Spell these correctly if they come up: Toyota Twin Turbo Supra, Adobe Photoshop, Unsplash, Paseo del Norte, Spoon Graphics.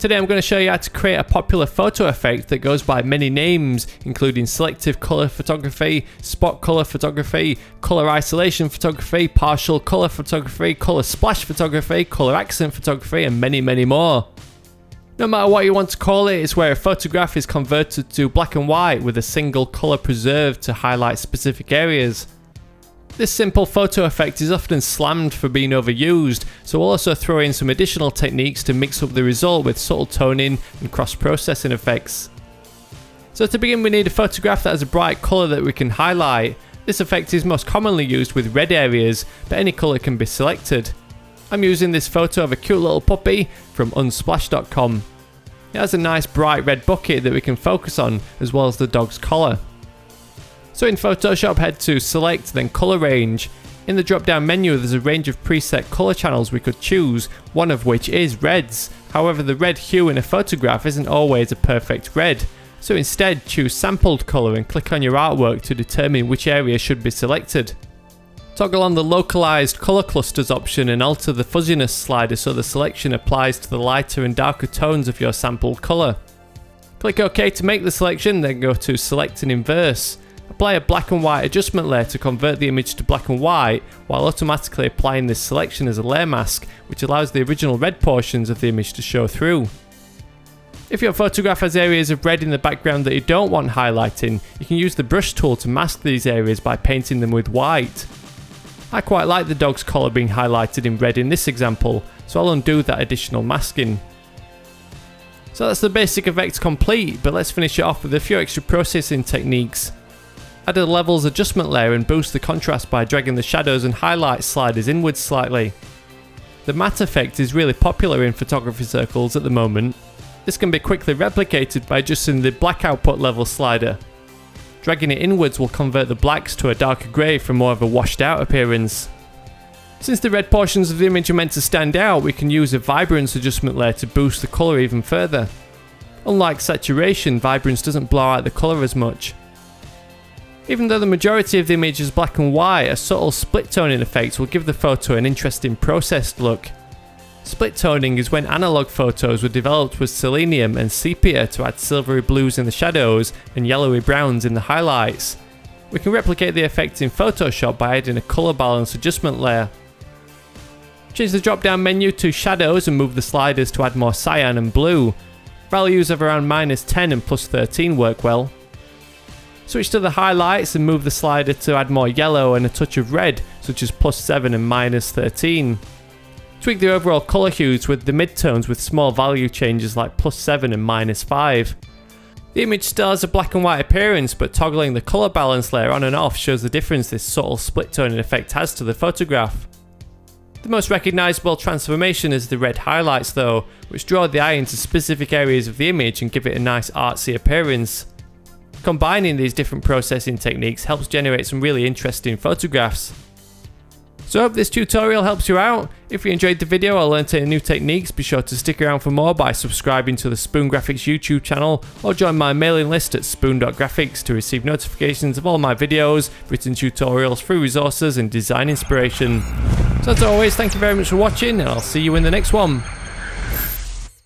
Today I'm going to show you how to create a popular photo effect that goes by many names, including selective color photography, spot color photography, color isolation photography, partial color photography, color splash photography, color accent photography, and many, many more. No matter what you want to call it, it's where a photograph is converted to black and white with a single color preserved to highlight specific areas. This simple photo effect is often slammed for being overused, so we'll also throw in some additional techniques to mix up the result with subtle toning and cross-processing effects. So to begin, we need a photograph that has a bright colour that we can highlight. This effect is most commonly used with red areas, but any colour can be selected. I'm using this photo of a cute little puppy from Unsplash.com. It has a nice bright red bucket that we can focus on, as well as the dog's collar. So in Photoshop, head to Select, then Color Range. In the drop down menu, there's a range of preset color channels we could choose, one of which is reds. However, the red hue in a photograph isn't always a perfect red. So instead, choose Sampled Color and click on your artwork to determine which area should be selected. Toggle on the Localized Color Clusters option and alter the fuzziness slider so the selection applies to the lighter and darker tones of your sampled color. Click OK to make the selection, then go to Select and Inverse. Apply a black and white adjustment layer to convert the image to black and white, while automatically applying this selection as a layer mask, which allows the original red portions of the image to show through. If your photograph has areas of red in the background that you don't want highlighting, you can use the brush tool to mask these areas by painting them with white. I quite like the dog's collar being highlighted in red in this example, so I'll undo that additional masking. So that's the basic effect complete, but let's finish it off with a few extra processing techniques. Add a levels adjustment layer and boost the contrast by dragging the shadows and highlights sliders inwards slightly. The matte effect is really popular in photography circles at the moment. This can be quickly replicated by adjusting the black output level slider. Dragging it inwards will convert the blacks to a darker grey for more of a washed out appearance. Since the red portions of the image are meant to stand out, we can use a vibrance adjustment layer to boost the colour even further. Unlike saturation, vibrance doesn't blow out the colour as much. Even though the majority of the image is black and white, a subtle split toning effect will give the photo an interesting processed look. Split toning is when analog photos were developed with selenium and sepia to add silvery blues in the shadows and yellowy browns in the highlights. We can replicate the effect in Photoshop by adding a color balance adjustment layer. Change the drop down menu to shadows and move the sliders to add more cyan and blue. Values of around -10 and +13 work well. Switch to the highlights and move the slider to add more yellow and a touch of red, such as +7 and -13. Tweak the overall colour hues with the midtones with small value changes like +7 and -5. The image still has a black and white appearance, but toggling the colour balance layer on and off shows the difference this subtle split toning effect has to the photograph. The most recognisable transformation is the red highlights though, which draw the eye into specific areas of the image and give it a nice artsy appearance. Combining these different processing techniques helps generate some really interesting photographs. So I hope this tutorial helps you out. If you enjoyed the video or learned any new techniques, be sure to stick around for more by subscribing to the Spoon Graphics YouTube channel or join my mailing list at spoon.graphics to receive notifications of all my videos, written tutorials, free resources and design inspiration. So as always, thank you very much for watching and I'll see you in the next one.